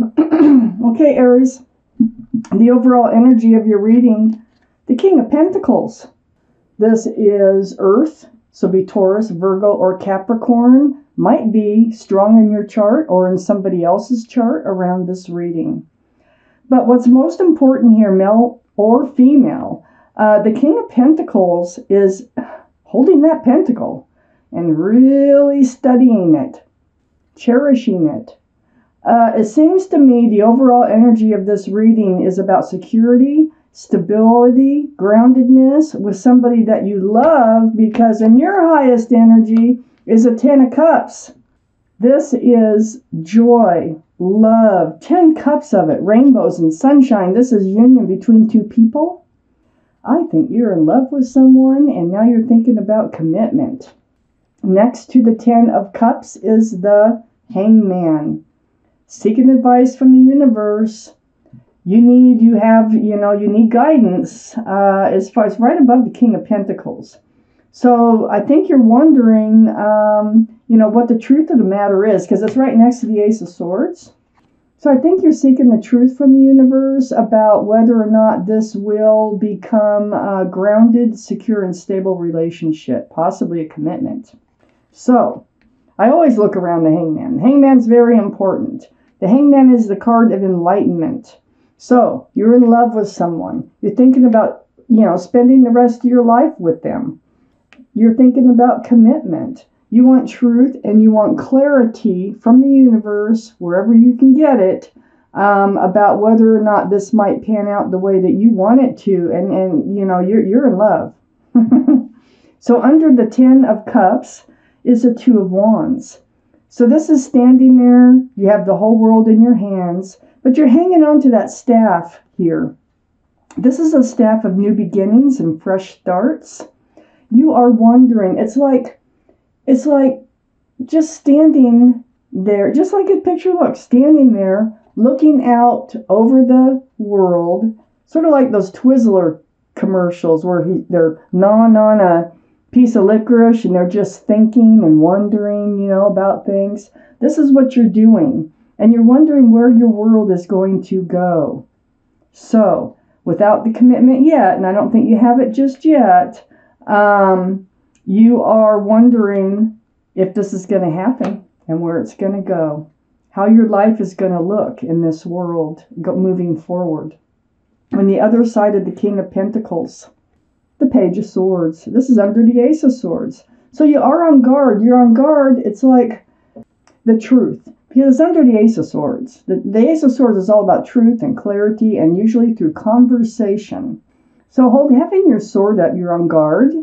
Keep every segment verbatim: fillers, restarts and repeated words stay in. Okay, Aries, the overall energy of your reading, the King of Pentacles. This is Earth, so be Taurus, Virgo, or Capricorn. Might be strong in your chart or in somebody else's chart around this reading. But what's most important here, male or female, uh, the King of Pentacles is holding that pentacle and really studying it, cherishing it. Uh, it seems to me the overall energy of this reading is about security, stability, groundedness with somebody that you love, because in your highest energy is a Ten of Cups. This is joy, love, ten cups of it, rainbows and sunshine. This is union between two people. I think you're in love with someone and now you're thinking about commitment. Next to the Ten of Cups is the Hangman. Seeking advice from the universe. You need, you have, you know, you need guidance uh, as far as right above the King of Pentacles. So I think you're wondering, um, you know, what the truth of the matter is, because it's right next to the Ace of Swords. So I think you're seeking the truth from the universe about whether or not this will become a grounded, secure, and stable relationship, possibly a commitment. So I always look around the Hangman. The Hangman's very important. The Hangman is the card of enlightenment. So you're in love with someone. You're thinking about, you know, spending the rest of your life with them. You're thinking about commitment. You want truth and you want clarity from the universe, wherever you can get it, um, about whether or not this might pan out the way that you want it to. And, and you know, you're, you're in love. So under the Ten of Cups is the Two of Wands. So this is standing there. You have the whole world in your hands, but you're hanging on to that staff here. This is a staff of new beginnings and fresh starts. You are wondering. It's like, It's like just standing there, just like a picture looks, standing there, looking out over the world, sort of like those Twizzler commercials where he, they're gnawing on a piece of licorice and they're just thinking and wondering, you know, about things. This is what you're doing, and you're wondering where your world is going to go. So, without the commitment yet, and I don't think you have it just yet, um... you are wondering if this is going to happen and where it's going to go, how your life is going to look in this world moving forward. On the other side of the King of Pentacles, the Page of Swords. This is under the Ace of Swords. So you are on guard. You're on guard. It's like the truth, because it's under the Ace of Swords. The, the Ace of Swords is all about truth and clarity, and usually through conversation. So hold, having your sword up, you're on guard.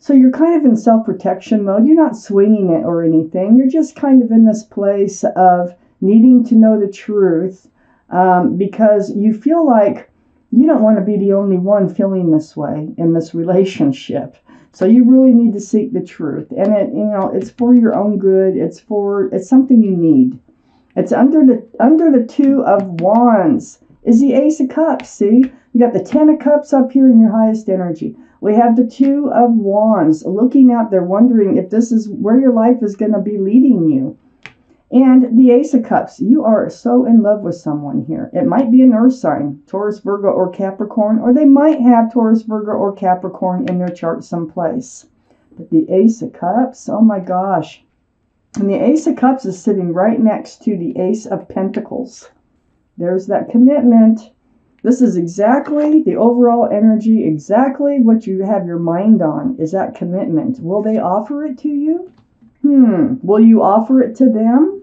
So you're kind of in self-protection mode. You're not swinging it or anything. You're just kind of in this place of needing to know the truth, um, because you feel like you don't want to be the only one feeling this way in this relationship. So you really need to seek the truth, and it, you know, it's for your own good. It's for it's something you need. It's under the under the Two of Wands is the Ace of Cups. See, you got the Ten of Cups up here in your highest energy. We have the Two of Wands looking out there, wondering if this is where your life is going to be leading you. And the Ace of Cups. You are so in love with someone here. It might be an earth sign, Taurus, Virgo, or Capricorn, or they might have Taurus, Virgo, or Capricorn in their chart someplace. But the Ace of Cups, oh my gosh. And the Ace of Cups is sitting right next to the Ace of Pentacles. There's that commitment. This is exactly the overall energy, exactly what you have your mind on, is that commitment. Will they offer it to you? Hmm. Will you offer it to them?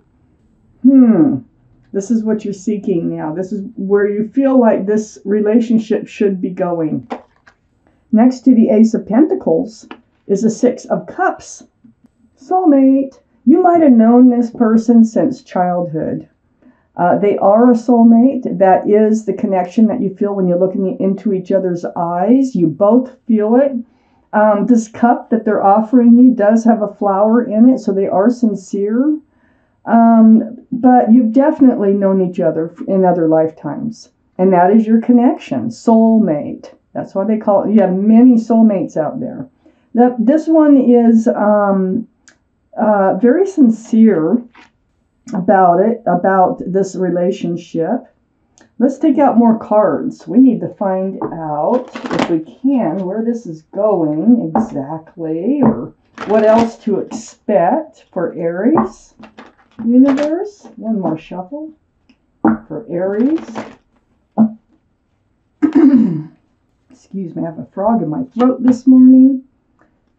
Hmm. This is what you're seeking now. This is where you feel like this relationship should be going. Next to the Ace of Pentacles is the Six of Cups. Soulmate. You might have known this person since childhood. Uh, they are a soulmate. That is the connection that you feel when you're looking into each other's eyes. You both feel it. Um, this cup that they're offering you does have a flower in it, so they are sincere. Um, but you've definitely known each other in other lifetimes. And that is your connection, soulmate. That's why they call it. You have many soulmates out there. Now, this one is um, uh, very sincere. about it, about this relationship. Let's take out more cards. We need to find out, if we can, where this is going exactly, or what else to expect for Aries universe. One more shuffle for Aries. Excuse me, I have a frog in my throat this morning.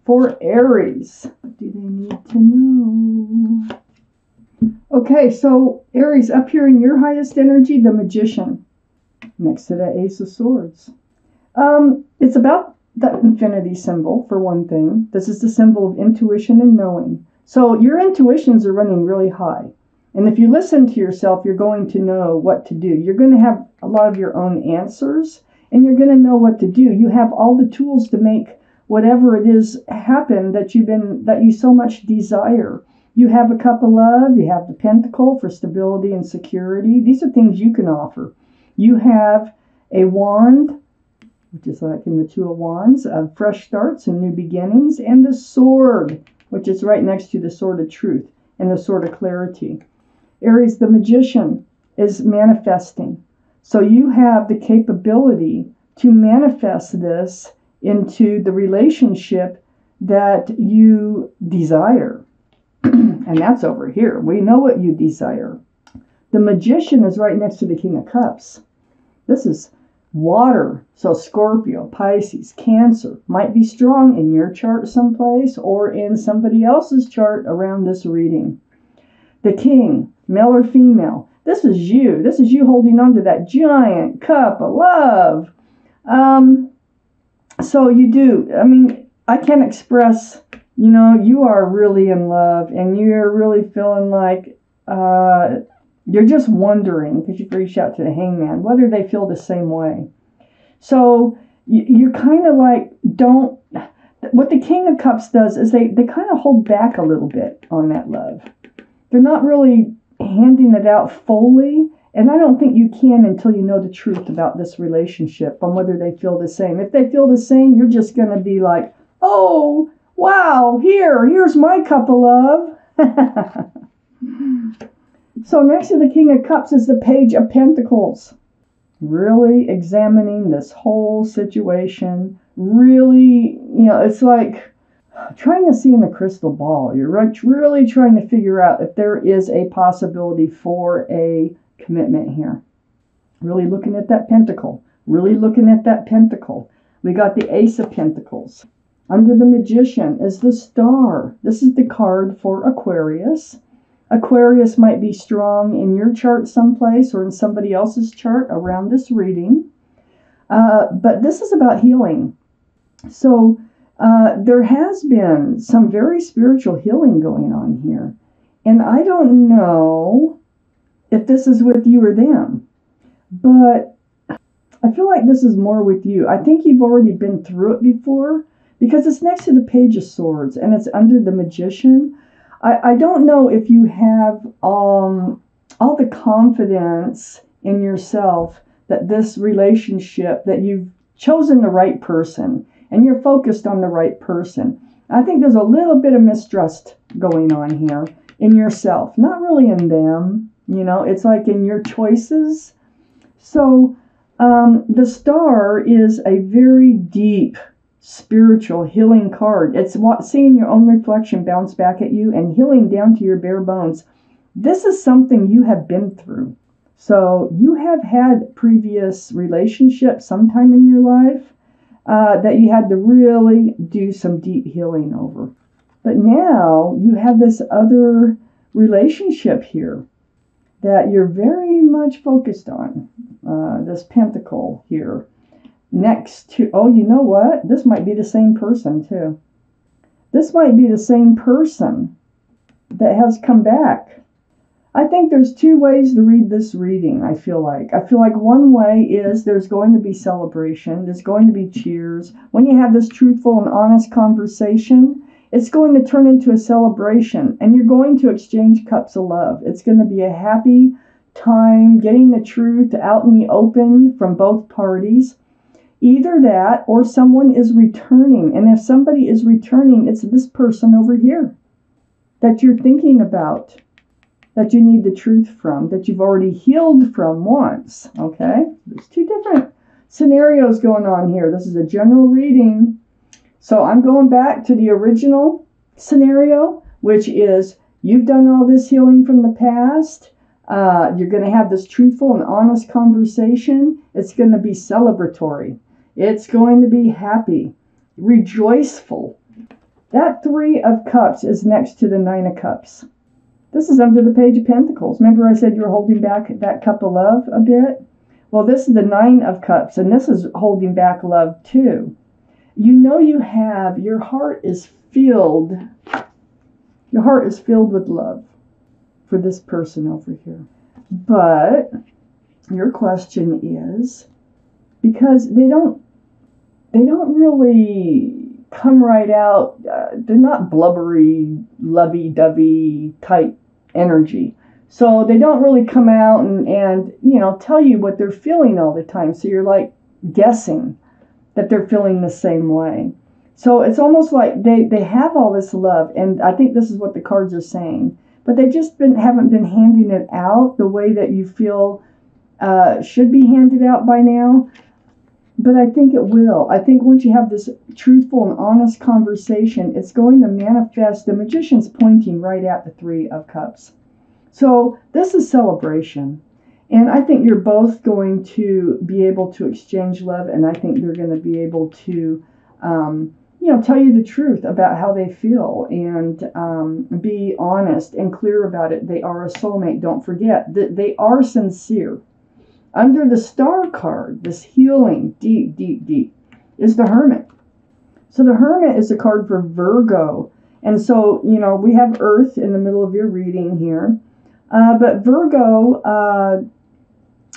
For Aries, what do they need to know? Okay, so Aries, up here in your highest energy, the Magician, next to the Ace of Swords. Um, it's about the infinity symbol, for one thing. This is the symbol of intuition and knowing. So your intuitions are running really high. And if you listen to yourself, you're going to know what to do. You're going to have a lot of your own answers, and you're going to know what to do. You have all the tools to make whatever it is happen that you've been, that you so much desire. You have a cup of love, you have the pentacle for stability and security. These are things you can offer. You have a wand, which is like in the Two of Wands, of fresh starts and new beginnings, and the sword, which is right next to the sword of truth and the sword of clarity. Aries, the Magician, is manifesting. So you have the capability to manifest this into the relationship that you desire. And that's over here. We know what you desire. The Magician is right next to the King of Cups. This is water. So Scorpio, Pisces, Cancer might be strong in your chart someplace or in somebody else's chart around this reading. The King, male or female. This is you. This is you holding on to that giant cup of love. Um, so you do. I mean, I can't express... You know, you are really in love, and you're really feeling like uh, you're just wondering, because you've reached out to the Hangman, whether they feel the same way. So you, you're kind of like, don't, what the King of Cups does is they, they kind of hold back a little bit on that love. They're not really handing it out fully, and I don't think you can until you know the truth about this relationship, on whether they feel the same. If they feel the same, you're just going to be like, oh, wow, here, here's my cup of love. So next to the King of Cups is the Page of Pentacles. Really examining this whole situation. Really, you know, it's like trying to see in a crystal ball. You're really trying to figure out if there is a possibility for a commitment here. Really looking at that pentacle. Really looking at that pentacle. We got the Ace of Pentacles. Under the Magician is the Star. This is the card for Aquarius. Aquarius might be strong in your chart someplace or in somebody else's chart around this reading. Uh, but this is about healing. So uh, there has been some very spiritual healing going on here. And I don't know if this is with you or them. But I feel like this is more with you. I think you've already been through it before, because it's next to the Page of Swords, and it's under the Magician. I, I don't know if you have um, all the confidence in yourself that this relationship, that you've chosen the right person, and you're focused on the right person. I think there's a little bit of mistrust going on here in yourself, not really in them. You know, it's like in your choices. So um, the Star is a very deep spiritual healing card. It's seeing your own reflection bounce back at you and healing down to your bare bones. This is something you have been through. So you have had previous relationships sometime in your life uh, that you had to really do some deep healing over. But now you have this other relationship here that you're very much focused on. Uh, this pentacle here. Next to, oh, you know what? This might be the same person, too. This might be the same person that has come back. I think there's two ways to read this reading, I feel like. I feel like one way is there's going to be celebration. There's going to be cheers. When you have this truthful and honest conversation, it's going to turn into a celebration. And you're going to exchange cups of love. It's going to be a happy time, getting the truth out in the open from both parties. Either that or someone is returning. And if somebody is returning, it's this person over here that you're thinking about. that you need the truth from, that you've already healed from once, okay? There's two different scenarios going on here. This is a general reading. So I'm going back to the original scenario, which is you've done all this healing from the past. Uh, you're going to have this truthful and honest conversation. It's going to be celebratory. It's going to be happy, rejoiceful. That Three of Cups is next to the Nine of Cups. This is under the Page of Pentacles. Remember I said you were holding back that cup of love a bit? Well, this is the Nine of Cups, and this is holding back love too. You know you have, your heart is filled, your heart is filled with love for this person over here. But your question is, because they don't, they don't really come right out, uh, they're not blubbery, lovey-dovey type energy. So they don't really come out and, and, you know, tell you what they're feeling all the time. So you're like guessing that they're feeling the same way. So it's almost like they, they have all this love, and I think this is what the cards are saying, but they just been, haven't been handing it out the way that you feel uh, should be handed out by now. But I think it will. I think once you have this truthful and honest conversation, it's going to manifest. The Magician's pointing right at the Three of Cups. So this is celebration, and I think you're both going to be able to exchange love, and I think they're going to be able to, um, you know, tell you the truth about how they feel and um, be honest and clear about it. They are a soulmate. Don't forget that they are sincere. Under the Star card, this healing, deep, deep, deep, is the Hermit. So the Hermit is a card for Virgo, and so, you know, we have Earth in the middle of your reading here. Uh, but Virgo uh,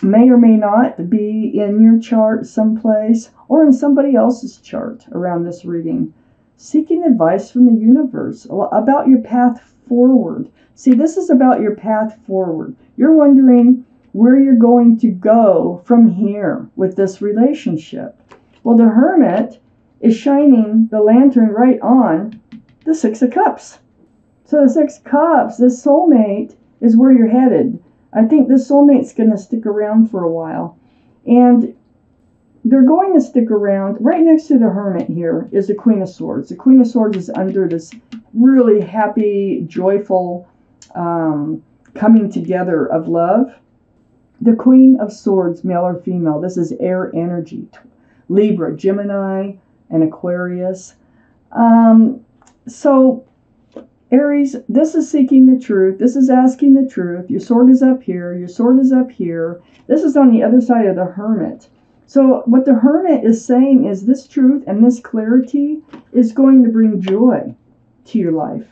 may or may not be in your chart someplace or in somebody else's chart around this reading. Seeking advice from the universe about your path forward. See, this is about your path forward. You're wondering where you're going to go from here with this relationship. Well, the Hermit is shining the lantern right on the Six of Cups. So the Six of Cups, this soulmate, is where you're headed. I think this soulmate's going to stick around for a while. And they're going to stick around. Right next to the Hermit here is the Queen of Swords. The Queen of Swords is under this really happy, joyful um, coming together of love. The Queen of Swords, male or female. This is air energy. Libra, Gemini, and Aquarius. Um, so... Aries, this is seeking the truth. This is asking the truth. Your sword is up here. Your sword is up here. This is on the other side of the Hermit. So what the Hermit is saying is this truth and this clarity is going to bring joy to your life.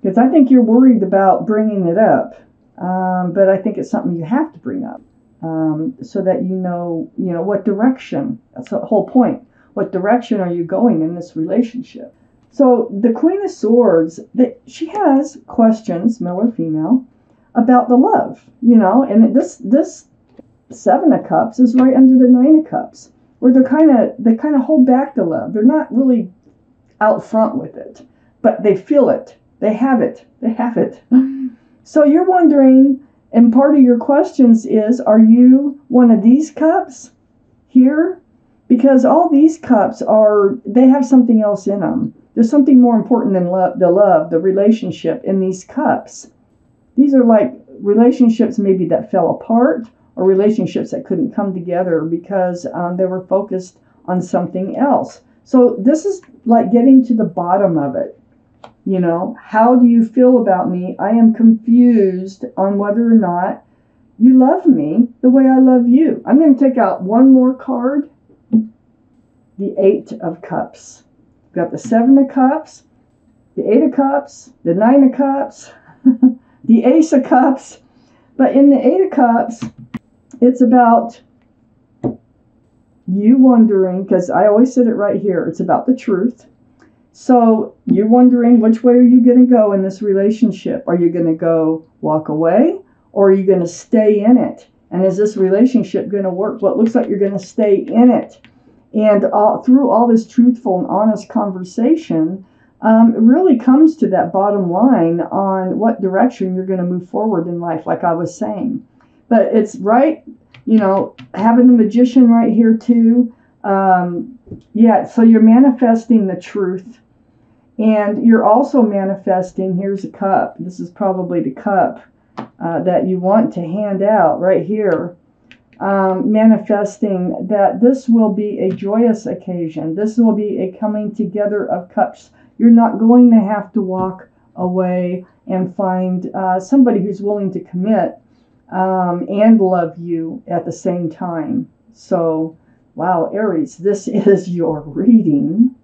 Because I think you're worried about bringing it up. Um, but I think it's something you have to bring up. Um, so that you know, you know, what direction. That's the whole point. What direction are you going in this relationship? So the Queen of Swords, that she has questions, male or female, about the love, you know, and this this Seven of Cups is right under the Nine of Cups, where they're kind of they kind of hold back the love. They're not really out front with it, but they feel it, they have it, they have it. So you're wondering, and part of your questions is, are you one of these cups here? Because all these cups are, they have something else in them. There's something more important than love, the love, the relationship in these cups. These are like relationships maybe that fell apart or relationships that couldn't come together because um, they were focused on something else. So this is like getting to the bottom of it. You know, how do you feel about me? I am confused on whether or not you love me the way I love you. I'm going to take out one more card, the Eight of Cups. We've got the Seven of Cups, the Eight of Cups, the Nine of Cups, the Ace of Cups. But in the Eight of Cups, it's about you wondering, because I always said it right here, it's about the truth. So you're wondering, which way are you going to go in this relationship? Are you going to go walk away, or are you going to stay in it? And is this relationship going to work? Well, it looks like you're going to stay in it. And all, through all this truthful and honest conversation, Um, it really comes to that bottom line on what direction you're going to move forward in life, like I was saying. But it's right, you know, having the magician right here too. Um, yeah, so you're manifesting the truth. And you're also manifesting, here's a cup. This is probably the cup uh, that you want to hand out right here. Um, manifesting that this will be a joyous occasion. This will be a coming together of cups. You're not going to have to walk away and find uh, somebody who's willing to commit um, and love you at the same time. So, wow, Aries, this is your reading.